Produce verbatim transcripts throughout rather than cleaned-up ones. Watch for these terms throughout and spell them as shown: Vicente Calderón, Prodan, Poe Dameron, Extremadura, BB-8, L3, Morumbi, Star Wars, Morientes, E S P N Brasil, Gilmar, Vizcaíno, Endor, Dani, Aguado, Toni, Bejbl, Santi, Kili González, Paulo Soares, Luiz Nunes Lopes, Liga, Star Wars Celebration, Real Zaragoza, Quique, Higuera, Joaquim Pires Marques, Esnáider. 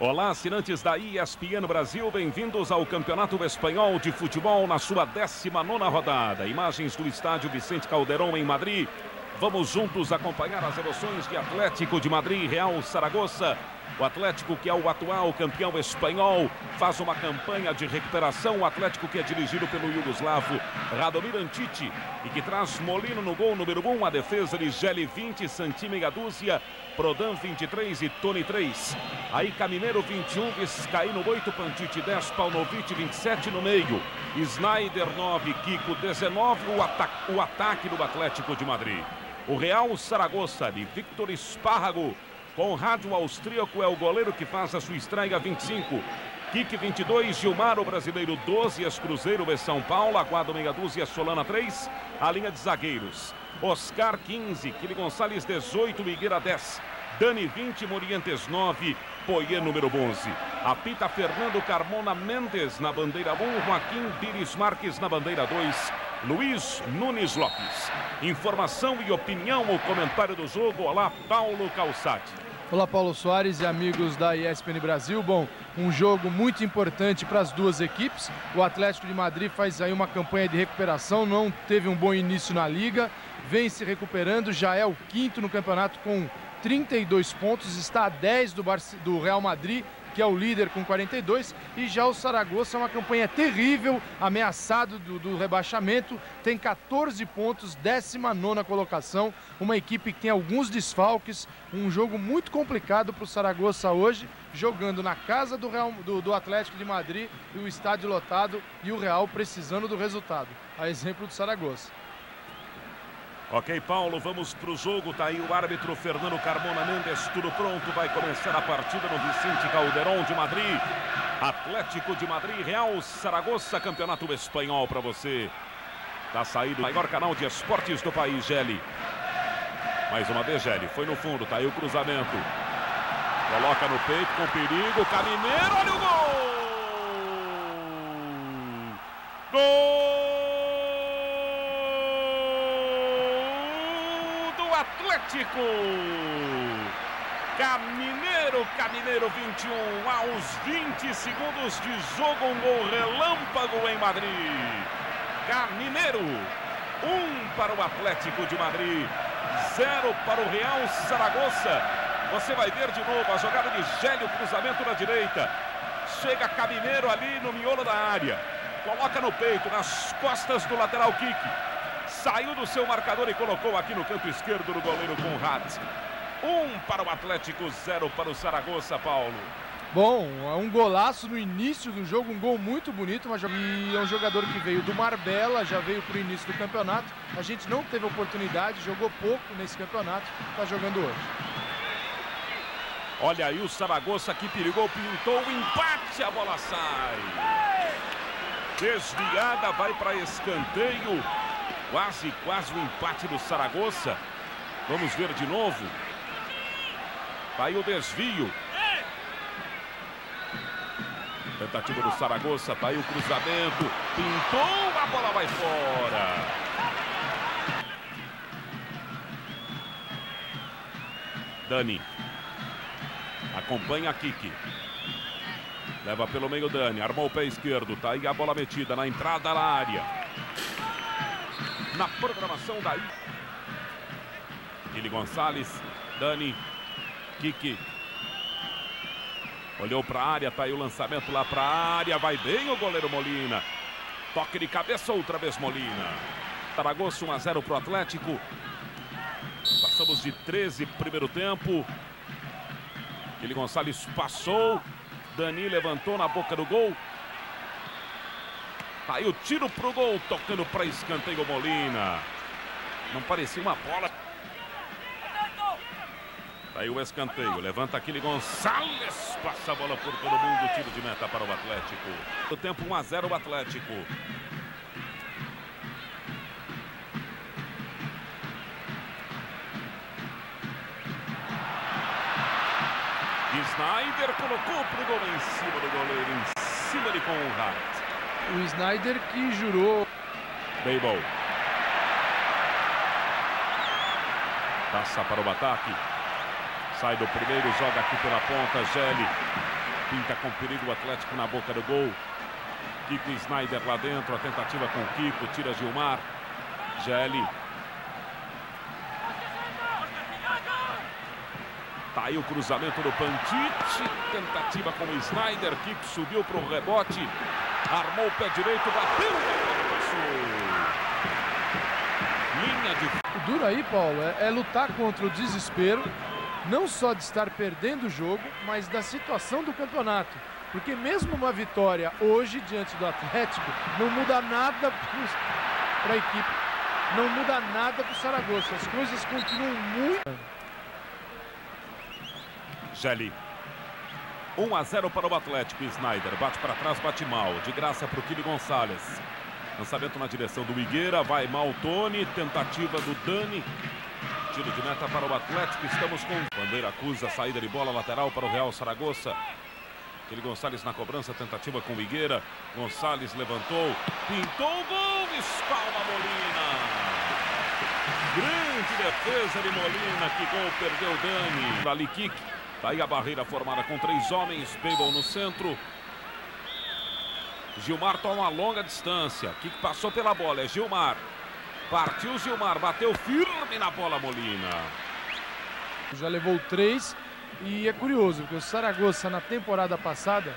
Olá, assinantes da E S P N Brasil, bem-vindos ao Campeonato Espanhol de Futebol na sua décima nona rodada. Imagens do estádio Vicente Calderón em Madrid. Vamos juntos acompanhar as emoções de Atlético de Madrid e Real Zaragoza. O Atlético, que é o atual campeão espanhol, faz uma campanha de recuperação. O Atlético que é dirigido pelo iugoslavo Radomir Antic e que traz Molina no gol número um, a defesa de Geli vinte, Santi meia dúzia, Prodan vinte e três e Toni três. Aí Caminero vinte e um, Vizcaíno oito, Pantić dez, Paunović vinte e sete no meio, Esnáider nove, Kiko dezenove, o, ata o ataque do Atlético de Madrid. O Real Zaragoza de Víctor Espárrago, Konrad, o austríaco, é o goleiro que faz a sua estreia, vinte e cinco. Quique, vinte e dois. Gilmar, o brasileiro, doze. Ex-Cruzeiro, ex-São Paulo. Aguado, meia dúzia. Solana, três. A linha de zagueiros: Óscar, quinze. Kili González, dezoito. Higuera, dez. Dani, vinte. Morientes, nove. Poyet, número onze. Apita Fernando Carmona Mendes na bandeira um. Joaquim Pires Marques na bandeira dois. Luiz Nunes Lopes. Informação e opinião, o comentário do jogo. Olá, Paulo Calçati. Olá, Paulo Soares e amigos da E S P N Brasil. Bom, um jogo muito importante para as duas equipes. O Atlético de Madrid faz aí uma campanha de recuperação, não teve um bom início na liga, vem se recuperando, já é o quinto no campeonato com trinta e dois pontos, está a dez do, Bar- do Real Madrid, que é o líder com quarenta e dois, e já o Zaragoza é uma campanha terrível, ameaçado do, do rebaixamento, tem quatorze pontos, décima nona colocação, uma equipe que tem alguns desfalques, um jogo muito complicado para o Zaragoza hoje, jogando na casa do, Real, do, do Atlético de Madrid, e o estádio lotado e o Real precisando do resultado, a exemplo do Zaragoza. Ok, Paulo, vamos para o jogo. Tá aí o árbitro Fernando Carmona Mendes. Tudo pronto, vai começar a partida no Vicente Calderón de Madrid. Atlético de Madrid, Real Zaragoza, campeonato espanhol para você. Tá saído o maior canal de esportes do país, Geli. Mais uma vez, Geli, foi no fundo, tá aí o cruzamento. Coloca no peito com perigo, Caminero, olha o gol! Gol! Atlético, Caminero, Caminero vinte e um, aos vinte segundos de jogo, um gol relâmpago em Madrid. Caminero, um para o Atlético de Madrid, zero para o Real Zaragoza. Você vai ver de novo a jogada de Geli, o cruzamento na direita, chega Caminero ali no miolo da área, coloca no peito, nas costas do lateral Kiki. Saiu do seu marcador e colocou aqui no canto esquerdo do goleiro Konrad. Um para o Atlético, zero para o Zaragoza, Paulo. Bom, é um golaço no início do jogo, um gol muito bonito. Mas... E é um jogador que veio do Marbella, já veio para o início do campeonato. A gente não teve oportunidade, jogou pouco nesse campeonato, está jogando hoje. Olha aí o Zaragoza que perigou, pintou o empate, a bola sai. Desviada, vai para escanteio. Quase, quase o empate do Zaragoza. Vamos ver de novo. Vai o desvio. Tentativa do Zaragoza. Vai o cruzamento. Pintou, a bola vai fora. Dani. Acompanha a Kiki. Leva pelo meio Dani. Armou o pé esquerdo. Tá aí a bola metida na entrada da área. Na programação daí. Kili González, Dani, Kiki. Olhou para a área, tá aí o lançamento lá para a área. Vai bem o goleiro Molina. Toque de cabeça, outra vez Molina. Zaragoza um a zero para o Atlético. Passamos de treze, primeiro tempo. Kili González passou. Dani levantou na boca do gol. Aí o tiro pro gol, tocando para escanteio Molina. Não parecia uma bola. Aí o escanteio, levanta aquele González, passa a bola por todo mundo, tiro de meta para o Atlético. O tempo um a zero o Atlético. Esnáider colocou pro gol em cima do goleiro, em cima de Konrad. O Esnáider que jurou. Bejbl. Passa para o ataque. Sai do primeiro, joga aqui pela ponta, Geli. Pinta com perigo o Atlético na boca do gol. Kiko e Esnáider lá dentro. A tentativa com o Kiko. Tira Gilmar. Geli. Tá aí o cruzamento do Pantić. Tentativa com o Esnáider. Kiko subiu para o rebote. Armou o pé direito. Bateu. Linha de... O duro aí, Paulo, é, é lutar contra o desespero. Não só de estar perdendo o jogo, mas da situação do campeonato. Porque mesmo uma vitória hoje diante do Atlético não muda nada para a equipe. Não muda nada para o Zaragoza. As coisas continuam muito... Geli. um a zero para o Atlético. Esnáider bate para trás, bate mal. De graça para o Kili González. Lançamento na direção do Higuera. Vai mal o Toni. Tentativa do Dani. Tiro de meta para o Atlético, estamos com... Bandeira acusa, saída de bola lateral para o Real Zaragoza. Kili González na cobrança, tentativa com Higuera. González levantou, pintou o gol, espalma Molina. Grande defesa de Molina, que gol, perdeu Dani. Dali Quique, daí a barreira formada com três homens, Bejbl no centro. Gilmar toma uma longa distância, Quique passou pela bola, é Gilmar. Partiu Gilmar, bateu firme na bola Molina. Já levou três e é curioso, porque o Zaragoza na temporada passada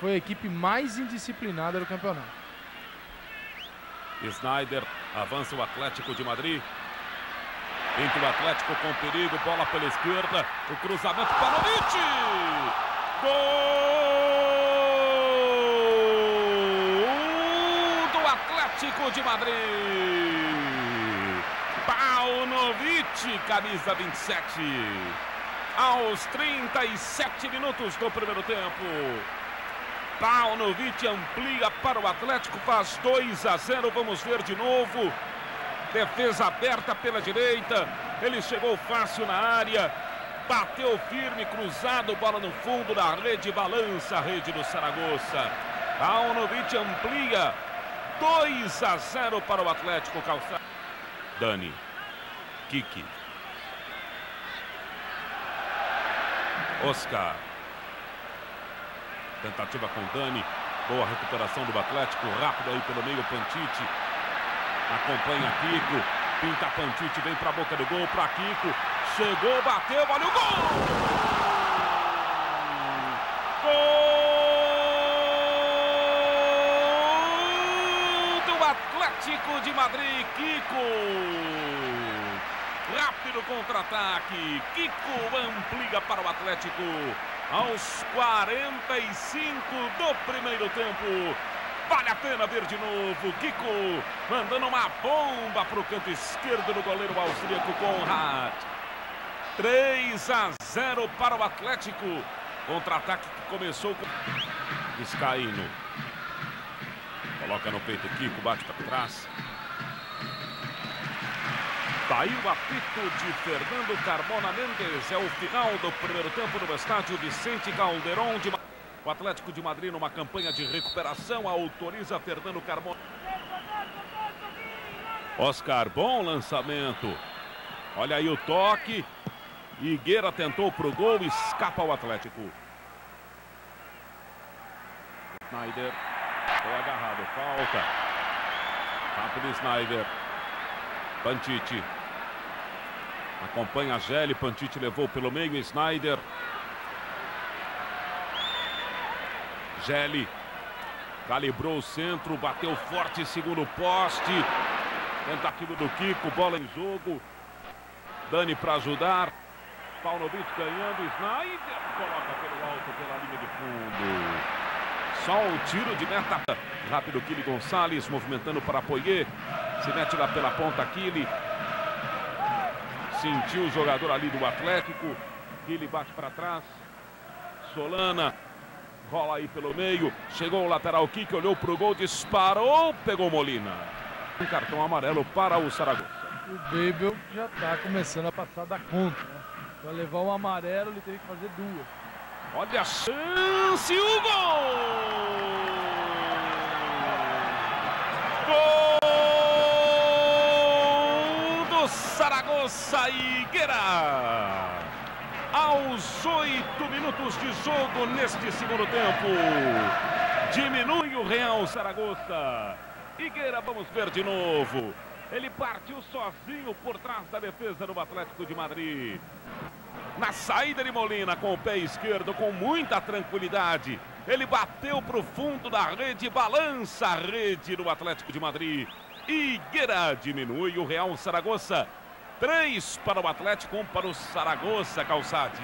foi a equipe mais indisciplinada do campeonato. Esnáider avança o Atlético de Madrid. Entra o Atlético com perigo, bola pela esquerda, o cruzamento para Paunović. Gol do Atlético de Madrid. Paunović, camisa vinte e sete, aos trinta e sete minutos do primeiro tempo. Paunović amplia para o Atlético, faz dois a zero, vamos ver de novo. Defesa aberta pela direita, ele chegou fácil na área, bateu firme, cruzado, bola no fundo da rede, balança a rede do Zaragoza. Paunović amplia, dois a zero para o Atlético Calçado. Dani, Kiki, Óscar, tentativa com Dani, boa recuperação do Atlético, rápido aí pelo meio Pantić, acompanha Kiko, pinta Pantić, vem para a boca do gol, para Kiko, chegou, bateu, olha o gol! Gol do Atlético de Madrid, Kiko! Rápido contra-ataque, Kiko amplia para o Atlético aos quarenta e cinco do primeiro tempo. Vale a pena ver de novo, Kiko mandando uma bomba para o canto esquerdo do goleiro austríaco Konrad. três a zero para o Atlético, contra-ataque que começou com... Vizcaíno, coloca no peito Kiko, bate para trás. Daí o apito de Fernando Carmona Mendes. É o final do primeiro tempo no estádio Vicente Calderón. De... O Atlético de Madrid, numa campanha de recuperação, autoriza Fernando Carmona. Óscar, bom lançamento. Olha aí o toque. Higuera tentou pro gol, escapa o Atlético. Esnáider foi agarrado, falta. Rápido Esnáider. Pantić acompanha a Geli, Pantić levou pelo meio, Esnáider. Geli calibrou o centro, bateu forte, segundo poste. Tentativa do Kiko, bola em jogo. Dani para ajudar. Paunović ganhando, Esnáider coloca pelo alto, pela linha de fundo. Só o tiro de meta. Rápido Kili González, movimentando para Poyet. Se mete lá pela ponta, Kili. Sentiu o jogador ali do Atlético. Kili bate para trás. Solana rola aí pelo meio. Chegou o lateral Kiki, olhou para o gol, disparou, pegou Molina. Um cartão amarelo para o Zaragoza. O Bejbl já está começando a passar da conta, né? Para levar um amarelo, ele teve que fazer duas. Olha a chance, o gol! Gol! Zaragoza e Higuera aos oito minutos de jogo neste segundo tempo. Diminui o Real Zaragoza. Higuera, vamos ver de novo. Ele partiu sozinho por trás da defesa do Atlético de Madrid. Na saída de Molina com o pé esquerdo, com muita tranquilidade. Ele bateu para o fundo da rede, balança a rede do Atlético de Madrid. Higuera diminui o Real Zaragoza. Três para o Atlético, um para o Zaragoza, Calçade.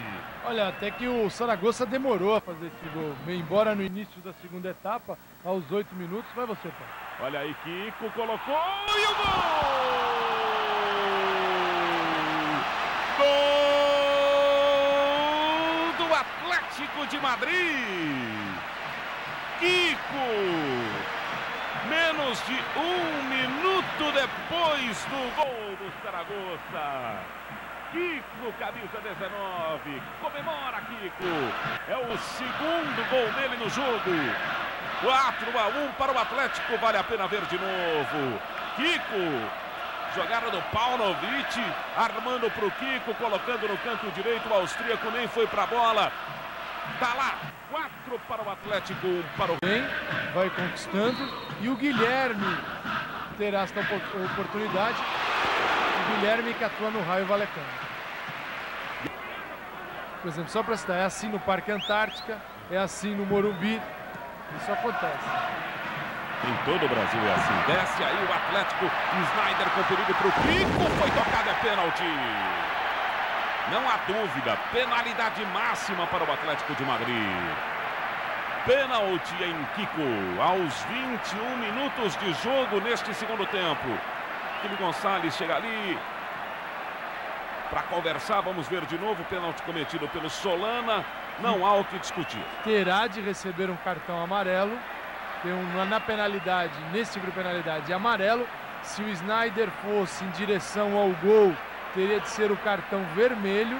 Olha, até que o Zaragoza demorou a fazer esse gol. Embora no início da segunda etapa, aos oito minutos, vai você, Paulo. Olha aí, Kiko colocou e o gol! Gol! Atlético de Madrid, Kiko, menos de um minuto depois do gol do Zaragoza. Kiko, camisa dezenove, comemora Kiko, é o segundo gol dele no jogo, quatro a um para o Atlético, vale a pena ver de novo, Kiko. Jogada do Paunović, armando para o Kiko, colocando no canto direito. O austríaco nem foi para a bola. Tá lá, quatro para o Atlético, um para o... Bem, vai conquistando. E o Guilherme terá esta oportunidade. O Guilherme que atua no raio vallecano. Por exemplo, só para citar, é assim no Parque Antártica, é assim no Morumbi. Isso acontece. Em todo o Brasil é assim. Desce aí o Atlético. Esnáider com perigo para o Kiko. Foi tocado, é pênalti. Não há dúvida. Penalidade máxima para o Atlético de Madrid. Pênalti em Kiko. Aos vinte e um minutos de jogo neste segundo tempo. Kili González chega ali para conversar. Vamos ver de novo o pênalti cometido pelo Solana. Não há o que discutir. Terá de receber um cartão amarelo. Tem um na penalidade, nesse grupo penalidade amarelo. Se o Esnáider fosse em direção ao gol, teria de ser o cartão vermelho.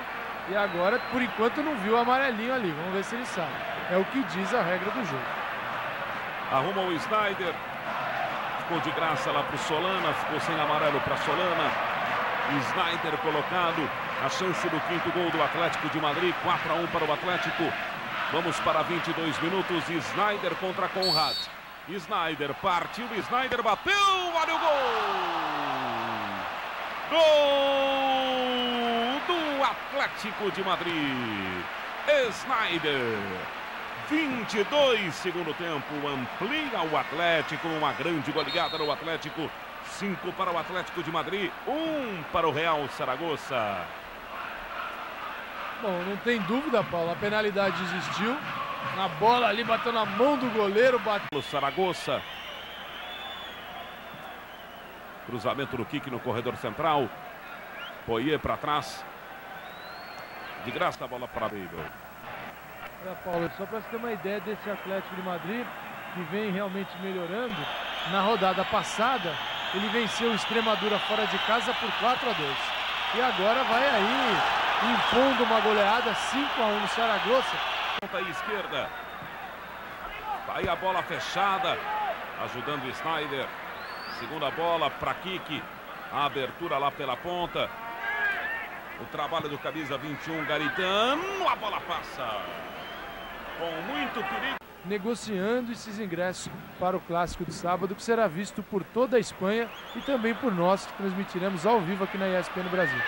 E agora, por enquanto, não viu o amarelinho ali. Vamos ver se ele sabe. É o que diz a regra do jogo. Arruma o Esnáider. Ficou de graça lá para o Solana. Ficou sem amarelo para Solana. Esnáider colocado. A chance do quinto gol do Atlético de Madrid. quatro a um para o Atlético. Vamos para vinte e dois minutos. Esnáider contra Konrad. Esnáider partiu. Esnáider bateu. Olha o gol! Gol do Atlético de Madrid. Esnáider. vinte e dois, segundo tempo. Amplia o Atlético. Uma grande goleada no Atlético. cinco para o Atlético de Madrid. um para o Real Zaragoza. Bom, não tem dúvida, Paulo, a penalidade existiu, na bola ali, bateu na mão do goleiro, bateu o Zaragoza. Cruzamento do Quique no corredor central, Poyet para trás, de graça a bola para Bejbl. Olha, Paulo, só para você ter uma ideia desse Atlético de Madrid, que vem realmente melhorando, na rodada passada, ele venceu o Extremadura fora de casa por quatro a dois, e agora vai aí... Impondo uma goleada, cinco a um no Zaragoza. Ponta esquerda. Aí a bola fechada. Ajudando o Esnáider. Segunda bola para Kiki. A abertura lá pela ponta. O trabalho do camisa vinte e um, Garitano. A bola passa. Com muito perigo. Negociando esses ingressos para o Clássico de sábado, que será visto por toda a Espanha e também por nós, que transmitiremos ao vivo aqui na E S P N Brasil.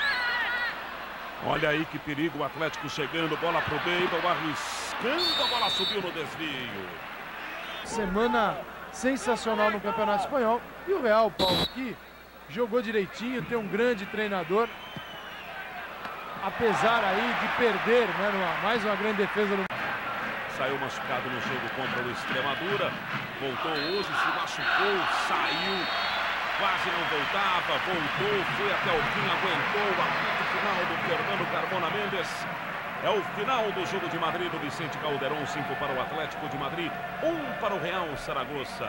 Olha aí que perigo, o Atlético chegando, bola pro Bejbl, arriscando, a bola subiu no desvio. Semana sensacional no Campeonato Espanhol. E o Real, Paulo, que jogou direitinho, tem um grande treinador. Apesar aí de perder, né, numa, mais uma grande defesa. No... Saiu machucado no jogo contra o Extremadura, voltou hoje, se machucou, saiu. Quase não voltava, voltou, foi até o fim, aguentou o apito final do Fernando Carmona Mendes. É o final do jogo de Madrid, do Vicente Calderón, cinco para o Atlético de Madrid, um para o Real Zaragoza.